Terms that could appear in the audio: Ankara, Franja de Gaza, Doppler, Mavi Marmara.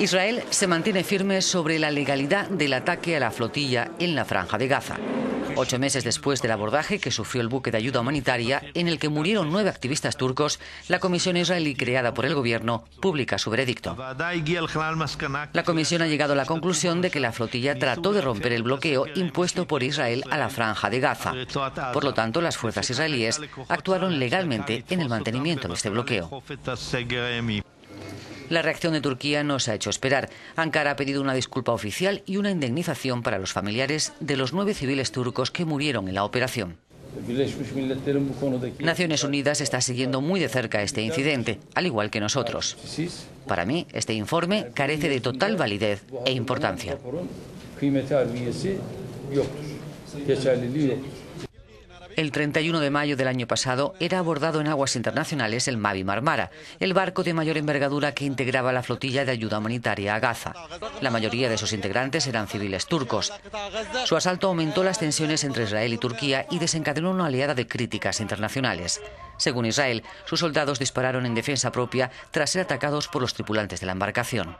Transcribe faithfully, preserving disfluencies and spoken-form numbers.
Israel se mantiene firme sobre la legalidad del ataque a la flotilla en la Franja de Gaza. Ocho meses después del abordaje que sufrió el buque de ayuda humanitaria, en el que murieron nueve activistas turcos, la comisión israelí creada por el gobierno publica su veredicto. La comisión ha llegado a la conclusión de que la flotilla trató de romper el bloqueo impuesto por Israel a la Franja de Gaza. Por lo tanto, las fuerzas israelíes actuaron legalmente en el mantenimiento de este bloqueo. La reacción de Turquía no se ha hecho esperar. Ankara ha pedido una disculpa oficial y una indemnización para los familiares de los nueve civiles turcos que murieron en la operación. Naciones Unidas está siguiendo muy de cerca este incidente, al igual que nosotros. Para mí, este informe carece de total validez e importancia. El treinta y uno de mayo del año pasado era abordado en aguas internacionales el Mavi Marmara, el barco de mayor envergadura que integraba la flotilla de ayuda humanitaria a Gaza. La mayoría de sus integrantes eran civiles turcos. Su asalto aumentó las tensiones entre Israel y Turquía y desencadenó una oleada de críticas internacionales. Según Israel, sus soldados dispararon en defensa propia tras ser atacados por los tripulantes de la embarcación.